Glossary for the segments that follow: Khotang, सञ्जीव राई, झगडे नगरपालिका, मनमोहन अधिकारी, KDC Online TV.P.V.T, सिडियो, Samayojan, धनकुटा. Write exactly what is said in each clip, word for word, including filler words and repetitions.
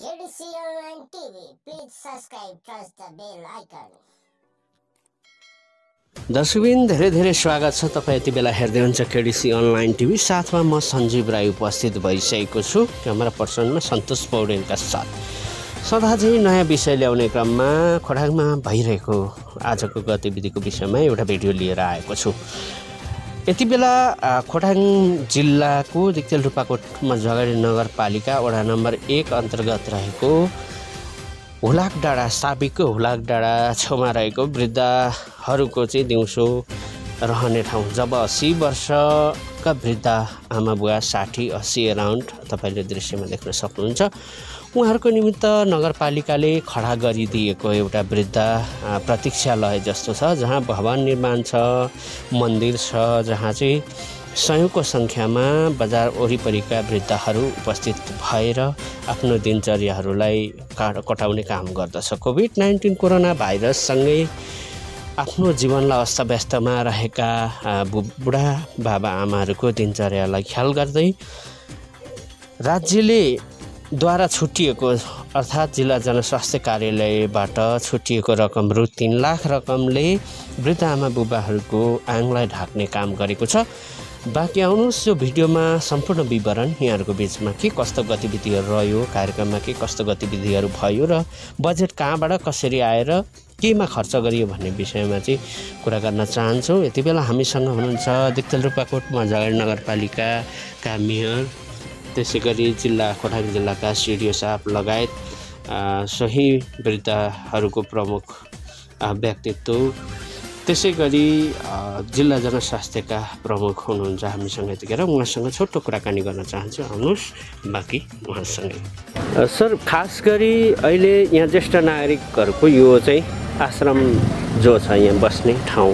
K D C Online T V, please subscribe, press the bell icon. दर्शकबिन धेरै धेरै स्वागत छ। तपाईं यति बेला हेर्दै हुनुहुन्छ केडीसी अनलाइन टिभी। साथमा म सञ्जीव राई उपस्थित भइसकेको छु क्यामेरा पर्सनमा सन्तोष पौडेलका साथ। सदाझै नयाँ विषय ल्याउने क्रममा खोटाङमा भइरहेको आजको गतिविधिको विषयमा एउटा भिडियो लिएर आएको छु। यति बेला खोटाङ जिल्लाको दिक्तेल रूपाकोटमा झगडे नगरपालिका वडा नम्बर एक अन्तर्गत रहेको हुलाक डाँडा, साबिकको हुलाक डाँडा छेउमा रहेको वृद्धहरूको चाहिँ दिउँसो रहने ठाउँ। जब अस्सी वर्षका वृद्ध आमा बुवा साठी अस्सी एराउन्ड तपाईँले दृश्यमा देख्न सक्नुहुन्छ, उहाँहरूको निमित्त नगरपालिकाले खडा गरिदिएको एउटा वृद्ध प्रतीक्षालय जस्तो छ, जहाँ भवन निर्माण छ, मन्दिर छ, जहाँ चाहिँ सयौँको सङ्ख्यामा बजार वरिपरिका वृद्धहरू उपस्थित भएर आफ्नो दिनचर्याहरूलाई कटाउने काम गर्दछ। कोभिड नाइन्टिन कोरोना भाइरससँगै आफ्नो जीवनलाई अस्तव्यस्तमा रहेका बुढा बाबा आमाहरूको दिनचर्यालाई ख्याल गर्दै राज्यले द्वारा छुट्टिएको अर्थात् जिल्ला जनस्वास्थ्य कार्यालयबाट छुट्टिएको रकम रु तीन लाख रकमले वृद्ध आमा बुबाहरूको आङलाई ढाक्ने काम गरेको छ। बाँकी आउनुहोस् यो भिडियोमा सम्पूर्ण विवरण, यहाँहरूको बिचमा के कस्तो गतिविधिहरू रह्यो, कार्यक्रममा के कस्तो गतिविधिहरू भयो र बजेट कहाँबाट कसरी आएर केमा खर्च गरियो भन्ने विषयमा चाहिँ कुरा गर्न चाहन्छौँ। यति बेला हामीसँग हुनुहुन्छ दिक्तेल रूपाकोटमा झगडे नगरपालिकाका मेयर, त्यसै गरी जिल्ला खोटाङ जिल्लाका सिडिओ साहब लगायत सोही वृद्धहरूको प्रमुख व्यक्तित्व, त्यसै गरी जिल्ला जनस्वास्थ्यका प्रमुख हुनुहुन्छ हामीसँग। यतिखेर उहाँसँग छोटो कुराकानी गर्न चाहन्छु, आउनुहोस् बाँकी उहाँसँगै। सर, खास गरी अहिले यहाँ ज्येष्ठ नागरिकहरूको यो चाहिँ आश्रम जो छ, यहाँ बस्ने ठाउँ,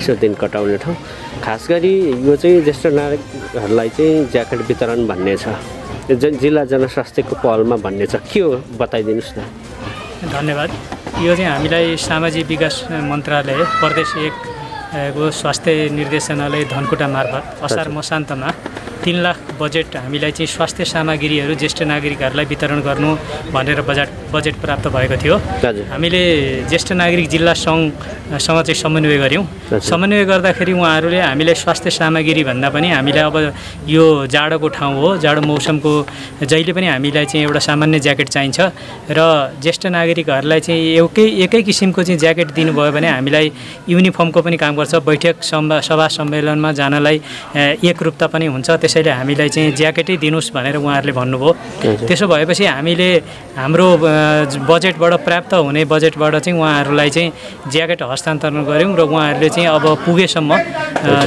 यसो दिन कटाउने ठाउँ, खास गरी यो चाहिँ ज्येष्ठ नागरिकहरूलाई चाहिँ ज्याकेट वितरण भन्ने छ, जिल्ला जनस्वास्थ्यको पहलमा भन्ने छ, के हो बताइदिनुहोस् न। धन्यवाद। यो चाहिँ हामीलाई सामाजिक विकास मन्त्रालय प्रदेश एक को स्वास्थ्य निर्देशनालय धनकुटा मार्फत असार मसान्तमा तीन लाख बजेट हामीलाई चाहिँ स्वास्थ्य सामग्रीहरू ज्येष्ठ नागरिकहरूलाई वितरण गर्नु भनेर बजेट बजेट प्राप्त भएको थियो। हामीले ज्येष्ठ नागरिक जिल्ला सङ्घसँग चाहिँ समन्वय गऱ्यौँ। समन्वय गर्दाखेरि उहाँहरूले हामीलाई स्वास्थ्य सामग्री भन्दा पनि हामीलाई अब यो जाडोको ठाउँ हो, जाडो मौसमको जहिले पनि हामीलाई चाहिँ एउटा सामान्य ज्याकेट चाहिन्छ र ज्येष्ठ नागरिकहरूलाई चाहिँ एउटै एकै किसिमको चाहिँ ज्याकेट दिनुभयो भने हामीलाई युनिफर्मको पनि काम गर्छ, बैठक सभा सम्मेलनमा जानलाई एकरूपता पनि हुन्छ। त्यसैले हामीलाई चाहिँ ज्याकेटै दिनुहोस् भनेर उहाँहरूले भन्नुभयो। त्यसो भएपछि हामीले हाम्रो बजेटबाट प्राप्त हुने बजेटबाट चाहिँ उहाँहरूलाई चाहिँ ज्याकेट हस्तान्तरण गऱ्यौँ र उहाँहरूले चाहिँ अब पुगेसम्म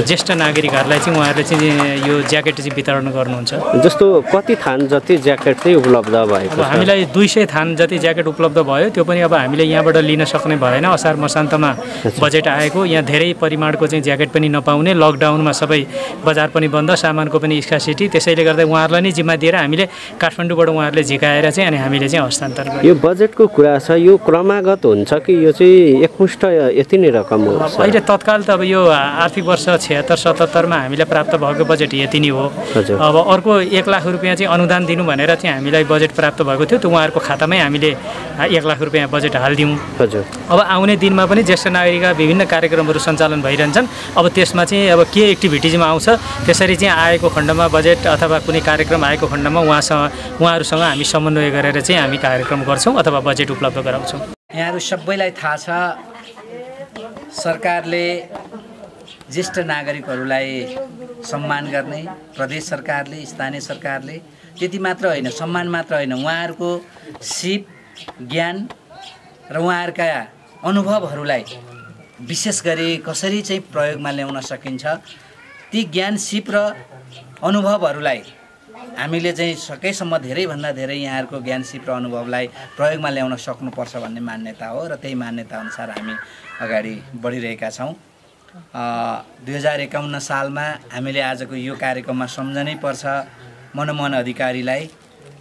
ज्येष्ठ नागरिकहरूलाई चाहिँ उहाँहरूले चाहिँ यो ज्याकेट चाहिँ वितरण गर्नुहुन्छ। जस्तो कति थान जति ज्याकेट चाहिँ उपलब्ध भयो? अब हामीलाई दुई सय थान जति ज्याकेट उपलब्ध भयो, त्यो पनि अब हामीले यहाँबाट लिन सक्ने भएन। असार मसान्तमा बजेट आएको, यहाँ धेरै परिमाणको चाहिँ ज्याकेट पनि नपाउने, लकडाउनमा सबै बजार पनि बन्द, सामानको पनि स्कार्सिटी, त्यसैले गर्दा उहाँहरूलाई नै जिम्मा दिएर हामीले काठमाडौँबाट उहाँहरूले झिकाएर चाहिँ अनि हामीले चाहिँ हस्तान्तरण गर्यौँ। यो बजेटको कुरा छ, यो क्रमागत हुन्छ कि यो चाहिँ एकमुष्ट यति नै रकम हो? अहिले तत्काल त अब यो आर्थिक वर्ष छिहत्तर सतहत्तरमा हामीलाई प्राप्त भएको बजेट यति नै हो। अब अर्को एक लाख रुपियाँ चाहिँ अनुदान दिनु भनेर चाहिँ हामीलाई बजेट प्राप्त भएको थियो, त्यो उहाँहरूको खातामै हामीले एक लाख रुपियाँ बजेट हालिदिउँ। हजुर। अब आउने दिनमा पनि ज्येष्ठ नागरिकका विभिन्न कार्यक्रमहरू सञ्चालन भइरहन्छन्, अब त्यसमा चाहिँ अब के एक्टिभिटिजमा आउँछ, त्यसरी चाहिँ आएको खण्डमा बजेट अथवा कुनै कार्यक्रम आएको खण्डमा उहाँसँग उहाँहरूसँग हामी समन्वय गरेर चाहिँ हामी कार्यक्रम गर्छौँ अथवा बजेट उपलब्ध गराउँछौँ। यहाँहरू सबैलाई थाहा छ, सरकारले ज्येष्ठ नागरिकहरूलाई सम्मान गर्ने, प्रदेश सरकारले, स्थानीय सरकारले त्यति मात्र होइन, सम्मान मात्र होइन, उहाँहरूको सिप, ज्ञान र उहाँहरूका अनुभवहरूलाई विशेष गरी कसरी चाहिँ प्रयोगमा ल्याउन सकिन्छ, ती ज्ञान, सिप र अनुभवहरूलाई हामीले चाहिँ सकेसम्म धेरैभन्दा धेरै यहाँहरूको ज्ञान, सिप र अनुभवलाई प्रयोगमा ल्याउन सक्नुपर्छ भन्ने मान्यता हो र त्यही मान्यताअनुसार हामी अगाडि बढिरहेका छौँ। दुई हजार एकाउन्न सालमा हामीले आजको यो कार्यक्रममा सम्झनै पर्छ मनमोहन अधिकारीलाई,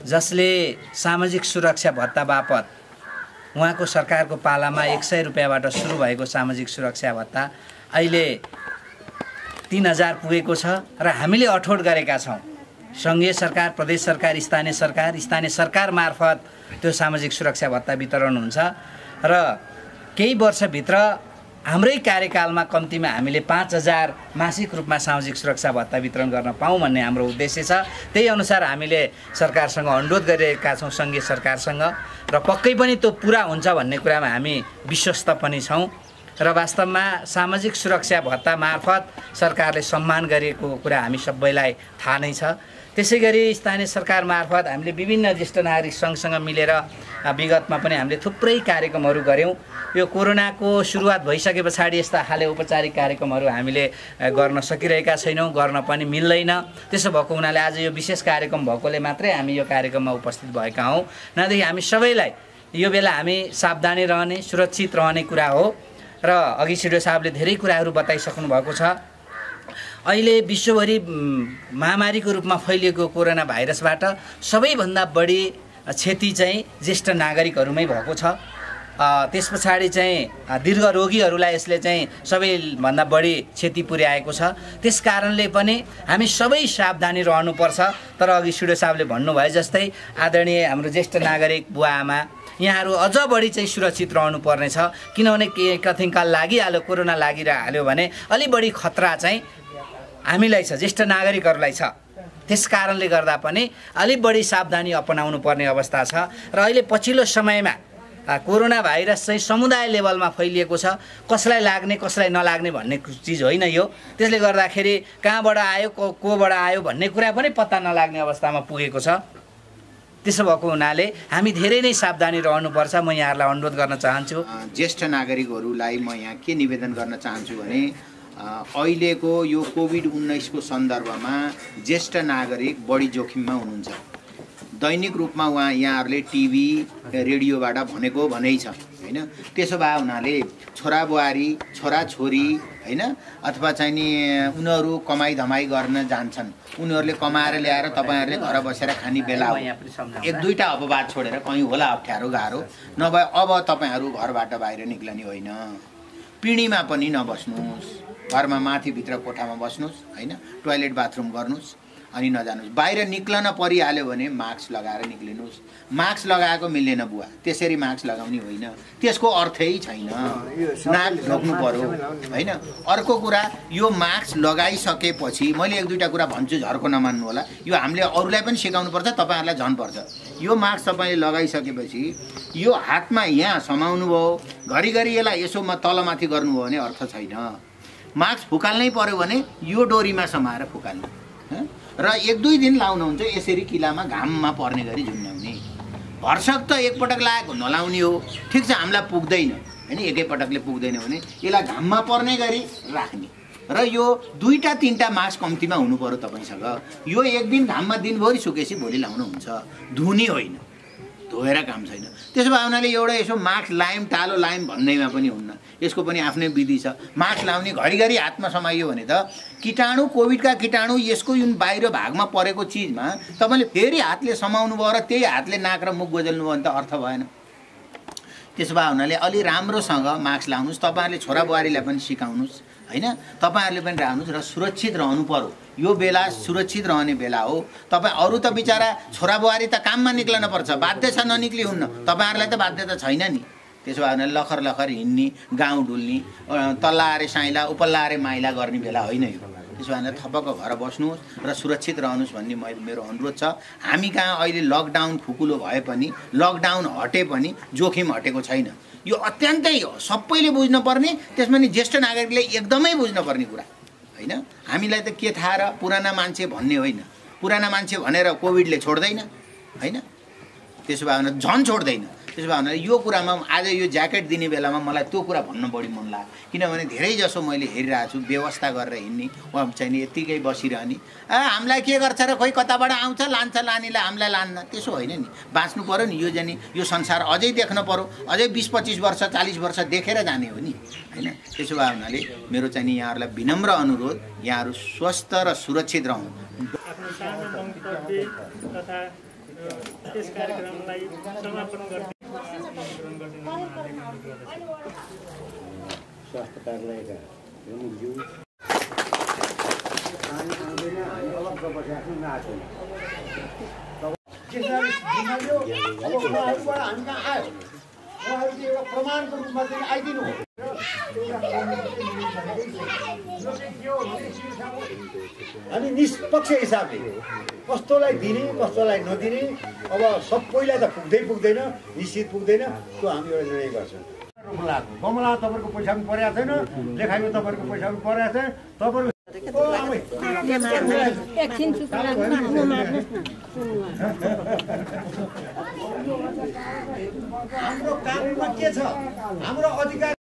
जसले सामाजिक सुरक्षा भत्ता बापत उहाँको सरकारको पालामा एक सय रुपियाँबाट सुरु भएको सामाजिक सुरक्षा भत्ता अहिले तीन हजार पुगेको छ र हामीले अठोट गरेका छौँ सङ्घीय सरकार, प्रदेश सरकार, स्थानीय सरकार, स्थानीय सरकार मार्फत त्यो सामाजिक सुरक्षा भत्ता वितरण हुन्छ र केही वर्षभित्र हाम्रै कार्यकालमा कम्तीमा हामीले पाँच हजार मासिक रूपमा सामाजिक सुरक्षा भत्ता वितरण गर्न पाऊँ भन्ने हाम्रो उद्देश्य छ। त्यही अनुसार हामीले सरकारसँग अनुरोध गरिरहेका छौँ, सङ्घीय सरकारसँग, र पक्कै पनि त्यो पुरा हुन्छ भन्ने कुरामा हामी विश्वस्त पनि छौँ। र वास्तवमा सामाजिक सुरक्षा भत्ता मार्फत सरकारले सम्मान गरेको कुरा हामी सबैलाई थाहा नै छ। त्यसै गरी स्थानीय सरकार मार्फत हामीले विभिन्न ज्येष्ठ नागरिक सङ्घसँग मिलेर विगतमा पनि हामीले थुप्रै कार्यक्रमहरू गऱ्यौँ। यो कोरोनाको सुरुवात भइसके पछाडि यस्ता खाले औपचारिक कार्यक्रमहरू हामीले गर्न सकिरहेका छैनौँ, गर्न पनि मिल्दैन। त्यसो भएको हुनाले आज यो विशेष कार्यक्रम भएकोले मात्रै हामी यो कार्यक्रममा उपस्थित भएका हौँ। नभएदेखि हामी सबैलाई यो बेला हामी सावधानी रहने, सुरक्षित रहने कुरा हो। र अघि सिडिओ साहबले धेरै कुराहरू बताइसक्नु भएको छ। अहिले विश्वभरि महामारीको रूपमा फैलिएको कोरोना भाइरसबाट सबैभन्दा बढी क्षति चाहिँ ज्येष्ठ नागरिकहरूमै भएको छ। त्यस पछाडि चाहिँ दीर्घ रोगीहरूलाई यसले चाहिँ सबैभन्दा बढी क्षति पुर्याएको छ। त्यस कारणले पनि हामी सबै सावधानी रहनुपर्छ। तर अघि सिडिओ साहबले भन्नुभयो जस्तै आदरणीय हाम्रो ज्येष्ठ नागरिक बुवा आमा यहाँहरू अझ बढी चाहिँ सुरक्षित रहनु पर्ने छ। किनभने के कथिङ्काल लागिहाल्यो, कोरोना लागिरहाल्यो भने अलि बढी खतरा चाहिँ हामीलाई छ, ज्येष्ठ नागरिकहरूलाई छ। त्यस कारणले गर्दा पनि अलि बढी सावधानी अपनाउनु पर्ने अवस्था छ। र अहिले पछिल्लो समयमा कोरोना भाइरस चाहिँ समुदाय लेभलमा फैलिएको छ। कसलाई लाग्ने कसलाई नलाग्ने भन्ने चिज होइन यो। त्यसले गर्दाखेरि कहाँबाट आयो, को कोबाट आयो भन्ने कुरा पनि पत्ता नलाग्ने अवस्थामा पुगेको छ। त्यसो भएको हुनाले हामी धेरै नै सावधानी रहनुपर्छ। म यहाँहरूलाई अनुरोध गर्न चाहन्छु। ज्येष्ठ नागरिकहरूलाई म यहाँ के निवेदन गर्न चाहन्छु भने अहिलेको यो कोभिड उन्नाइस को सन्दर्भमा ज्येष्ठ नागरिक बढी जोखिममा हुनुहुन्छ। दैनिक रूपमा उहाँ यहाँहरूले टिभी रेडियोबाट भनेको भनै छ हैन। त्यसो भए हुनाले छोराबुहारी छोराछोरी हैन अथवा चाहिँ नि उनीहरू कमाई धमाई गर्न जान्छन्। उनीहरूले कमाएर ल्याएर तपाईहरुले घर बसेर खाने बेला हो। एक दुईटा अपवाद छोडेर कहीं होला अप्ठ्यारो गाह्रो, नभए अब तपाईहरु घरबाट बाहिर निक्लने होइन। पिँढीमा पनि नबस्नुस्, घरमा माथि भित्र कोठामा बस्नुस् हैन, टोयलेट बाथरूम गर्नुस् अनि नजानुस्। बाहिर निक्लन परिहाल्यो भने मास्क लगाएर निक्लिनुस्। मास्क लगाएको मिलेन बुवा, त्यसरी मास्क लगाउने होइन, त्यसको अर्थै छैन, नाक ढोक्नु पर्यो हैन। अर्को कुरा यो मास्क लगाइसकेपछि मैले एक दुईटा कुरा भन्छु, झर्को नमान्नु होला। यो हामीले अरूलाई पनि सिकाउनु पर्छ, तपाईहरुलाई झन् पर्छ। यो मास्क तपाईले लगाइसकेपछि यो हातमा यहाँ समाउनु भयो, घरिघरि यसलाई यसो म तलमाथि गर्नु भयो भने अर्थ छैन। मास्क फुकाल्नै पर्यो भने यो डोरीमा समाएर फुकाल्नु हैन, र एक दुई दिन लाउनु हुन्छ। यसरी किलामा घाममा पर्ने गरी झुन्ड्याउने भरसक त एकपटक लागेको नलाउने हो, ठिक छ, हामीलाई पुग्दैन हैन। एकैपटकले पुग्दैन भने यसलाई घाममा पर्ने गरी राख्ने, र यो दुईटा तीनटा मास्क कम्तीमा हुनु पर्यो तपाईसँग। यो एक दिन घाममा दिनभरि सुकेपछि भोलि लाउनु हुन्छ, धुनी होइन, धोएर काम छैन। त्यसो भए उनीहरूले एउटा यसो मास्क लायौँ टालो लायौँ भन्दैमा पनि हुन्न, यसको पनि आफ्नै विधि छ। मास्क लाउने घरिघरि हातमा समाइयो भने त कीटाणु, कोभिडका कीटाणु यसको जुन बाहिर भागमा परेको चिजमा तपाईँले फेरि हातले समाउनु भयो र त्यही हातले नाक र मुख गोजल्नु भयो भने त अर्थ भएन। त्यसो भए हुनाले अलि राम्रोसँग मास्क लाउनुहोस्। तपाईँहरूले छोराबुहारीलाई पनि सिकाउनुहोस् हैन, तपाईहरुले पनि रहनुहोस् र सुरक्षित रहनु पर्यो। यो बेला सुरक्षित रहने बेला हो। तपाई अरु त बिचारा छोराबुहारी त काममा निक्लन पर्छ, बाध्य छ ननिक्ली हुन्न, तपाईहरुलाई त बाध्यता छैन नि। त्यसो भए हुनाले लखर लखर हिँड्ने, गाउँ डुल्ने, तल्ला अरे साइला उपल्ला अरे माइला गर्ने बेला होइन यो। त्यसो भए थपक्क घर बस्नुहोस् र सुरक्षित रहनुहोस् भन्ने मेरो अनुरोध छ। हामी कहाँ अहिले लकडाउन खुकुलो भए पनि, लकडाउन हटे पनि जोखिम हटेको छैन। यो अत्यन्तै सबैले बुझ्नुपर्ने, त्यसमा नि ज्येष्ठ नागरिकले एकदमै बुझ्नुपर्ने कुरा हैन। हामीलाई त के थाहा र, पुराना मान्छे भन्ने होइन, पुराना मान्छे भनेर कोभिडले छोड्दैन हैन। त्यसो भए भने झन् छोड्दैन। त्यसो भए भने यो कुरामा आज यो ज्याकेट दिने बेलामा मलाई त्यो कुरा भन्न बढी मन लाग्यो, किनभने धेरैजसो मैले हेरिरहेको छु व्यवस्था गरेर हिँड्ने वा चाहिँ यत्तिकै बसिरहने। आ हामीलाई के गर्छ र, खोइ कताबाट आउँछ लान्छ, लानेलाई हामीलाई लान्न, त्यसो होइन नि। बाँच्नु पऱ्यो नि। यो जाने यो संसार अझै देख्न पऱ्यो, अझै बिस पच्चिस वर्ष चालिस वर्ष देखेर जाने हो नि होइन। त्यसो भए हुनाले मेरो चाहिँ यहाँहरूलाई विनम्र अनुरोध, यहाँहरू स्वस्थ र सुरक्षित रहनु। स्वास्थ्य कार्यालयका प्रमुखज्यू अनि निष्पक्ष हिसाबले कस्तोलाई दिने कस्तोलाई नदिने अब सब पहिला त पुग्दै पुग्दैन निश्चित पुग्दैन त्यो हामी एउटा निर्णय गर्छौं। बमला तपाईको पैसा पनि परेको छैन, लेखाइमा तपाईको पैसा पनि परेको छैन, तपाईको एकछिन सुत्ला नमार्नु मार्नु हाम्रो काममा के छ हाम्रो अधिकार।